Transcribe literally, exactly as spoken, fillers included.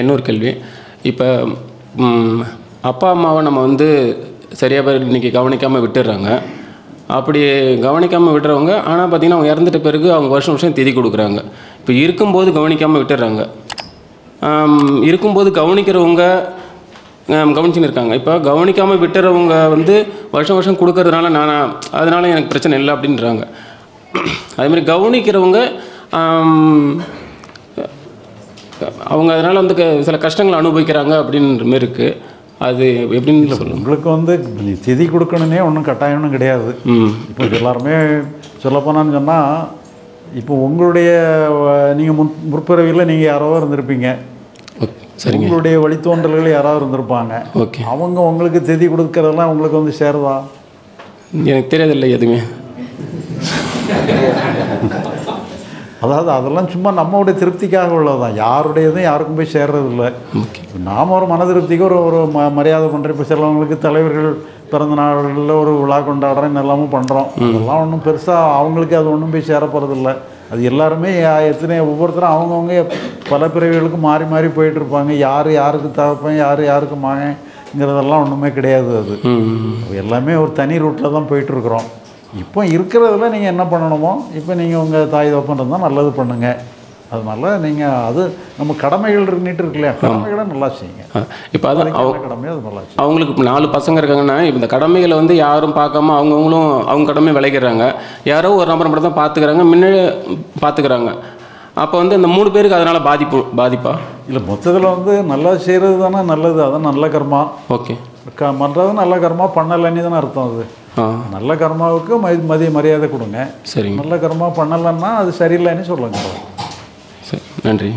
என்னொரு கேள்வி இப்ப அப்பா அம்மாவை நம்ம வந்து சரியா இன்னைக்கு கவனிக்காம விட்டுறாங்க அப்படி கவனிக்காம விட்டுறவங்க ஆனா பாத்தீங்கன்னா அவங்க இறந்துட்ட பிறகு அவங்க வருஷம் வருஷம் திதி கொடுக்கறாங்க இப்ப இருக்கும்போது கவனிக்காம விட்டுறாங்க இருக்கும்போது கவனிக்கிறவங்க கவனிச்சின்னு இருக்காங்க இப்ப கவனிக்காம விட்டுறவங்க வந்து வருஷம் வருஷம் கொடுக்கிறதுனால நானா அதனால எனக்கு பிரச்சனை இல்ல அப்படின்றாங்க அதே மாதிரி கவனிக்கிறவங்க அவங்க அதனால வந்து சில கஷ்டங்களை அனுபவிக்கறாங்க அப்படின்ற மாதிரி இருக்கு அது எப்படின்னு சொல்லுங்க உங்களுக்கு வந்து திதி கொடுக்கணும்னே ஒண்ணும் கட்டாயம்னு கிடையாது இப்போ எல்லாரும் சொல்ல போனான்னு சொன்னா இப்போ உங்களுடைய நீங்க முற்பிறவியில நீங்க யாரோ இருந்திருப்பீங்க சரிங்க உங்களுடைய வழித்தோன்றல்கள் யாரோ இருந்திருப்பாங்க அவங்க உங்களுக்கு திதி கொடுக்கறதெல்லாம் உங்களுக்கு வந்து சேருதா எனக்கு தெரியாது இல்ல எதுமே அதாவது அதெல்லாம் சும்மா நம்மளுடைய திருப்திக்காக உள்ளதுதான் யாருடையதும் யாருக்கும் போய் சேர்றது இல்லை நாம ஒரு மன திருப்திக்கு ஒரு ஒரு மரியாதை பண்ணுற இப்போ சிலவங்களுக்கு தலைவர்கள் பிறந்த நாளில் ஒரு விழா கொண்டாடுறோம் எல்லாமும் பண்ணுறோம் அதெல்லாம் ஒன்றும் பெருசாக அவங்களுக்கு அது ஒன்றும் போய் சேர போகிறது இல்லை அது எல்லாருமே எத்தனை ஒவ்வொருத்தரும் அவங்கவுங்க பல பிறவிகளுக்கு மாறி மாறி போயிட்டு இருப்பாங்க யார் யாருக்கு தகப்பேன் யார் யாருக்கு மகங்கிறதெல்லாம் ஒன்றுமே கிடையாது அது எல்லாமே ஒரு தனி ரூட்டில் தான் போயிட்டு இருக்கிறோம் இப்போ இருக்கிறதுல நீங்க என்ன பண்ணணுமோ இப்போ நீங்க உங்க தாய் தோப்பன்றதா நல்லது பண்ணுங்க அதனால நீங்க அது நம்ம கடமைகள் இருந்துட்டு இருக்கல கடமைகளை நல்லா செய்யுங்க இப்போ அது கடமையை அது நல்லா செய்யுங்க அவங்களுக்கு நாலு பசங்க இருக்காங்கன்னா இந்த கடமைகளை வந்து யாரும் பார்க்காம அவங்கவங்களும் அவங்க கடமையை விளையறாங்க யாரோ ஒரு நம்பர் மட்டும் தான் பாத்துக்கறாங்க முன்ன பாத்துக்கறாங்க அப்ப வந்து இந்த மூணு பேருக்கு அதனால பாதிப்பு பாதிப்பா இல்ல மொத்தத்துல வந்து நல்லா செய்யறது தான நல்லது அதான் நல்ல கர்மா ஓகே மன்றது நல்ல கர்மா பண்ணலன்னு தான் அர்த்தம் அது நல்ல கர்மாவுக்கு மதிய மரியாதை கொடுங்க நல்ல கர்மா பண்ணலன்னா அது சரியில்லைன்னு சொல்லுங்க சரி நன்றி